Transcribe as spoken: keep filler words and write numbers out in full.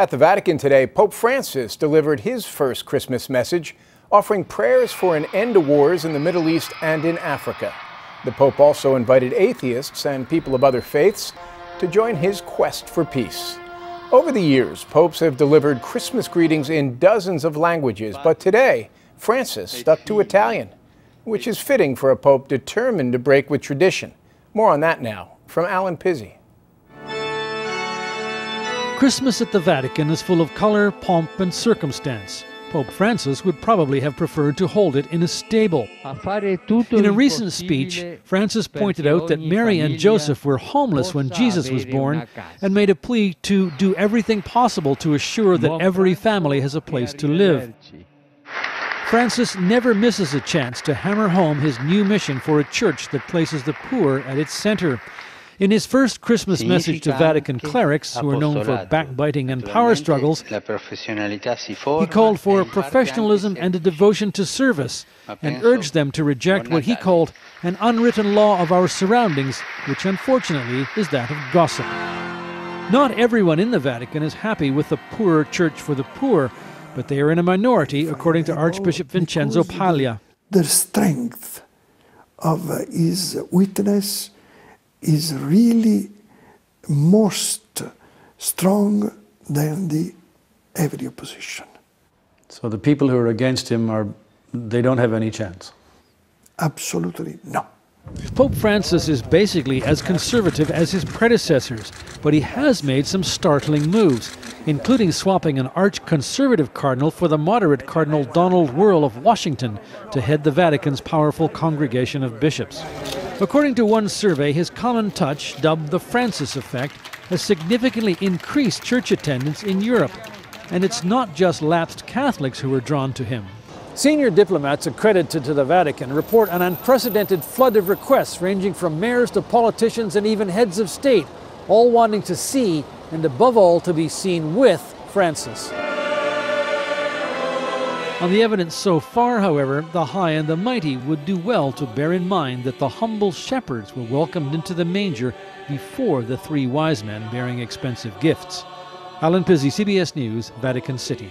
At the Vatican today, Pope Francis delivered his first Christmas message, offering prayers for an end to wars in the Middle East and in Africa. The Pope also invited atheists and people of other faiths to join his quest for peace. Over the years, popes have delivered Christmas greetings in dozens of languages, but today, Francis stuck to Italian, which is fitting for a pope determined to break with tradition. More on that now from Allen Pizzey. Christmas at the Vatican is full of color, pomp, and circumstance. Pope Francis would probably have preferred to hold it in a stable. In a recent speech, Francis pointed out that Mary and Joseph were homeless when Jesus was born and made a plea to do everything possible to assure that every family has a place to live. Francis never misses a chance to hammer home his new mission for a church that places the poor at its center. In his first Christmas message to Vatican clerics, who are known for backbiting and power struggles, he called for professionalism and a devotion to service, and urged them to reject what he called an unwritten law of our surroundings, which unfortunately is that of gossip. Not everyone in the Vatican is happy with the poorer church for the poor, but they are in a minority, according to Archbishop Vincenzo Paglia. The strength of his witness is really most strong than the heavy opposition. So the people who are against him, are, they don't have any chance? Absolutely no. Pope Francis is basically as conservative as his predecessors, but he has made some startling moves, including swapping an arch-conservative cardinal for the moderate Cardinal Donald Wuerl of Washington to head the Vatican's powerful Congregation of Bishops. According to one survey, his common touch, dubbed the Francis effect, has significantly increased church attendance in Europe. And it's not just lapsed Catholics who are drawn to him. Senior diplomats accredited to the Vatican report an unprecedented flood of requests, ranging from mayors to politicians and even heads of state, all wanting to see, and above all, to be seen with, Francis. On the evidence so far, however, the high and the mighty would do well to bear in mind that the humble shepherds were welcomed into the manger before the three wise men bearing expensive gifts. Allen Pizzey, C B S News, Vatican City.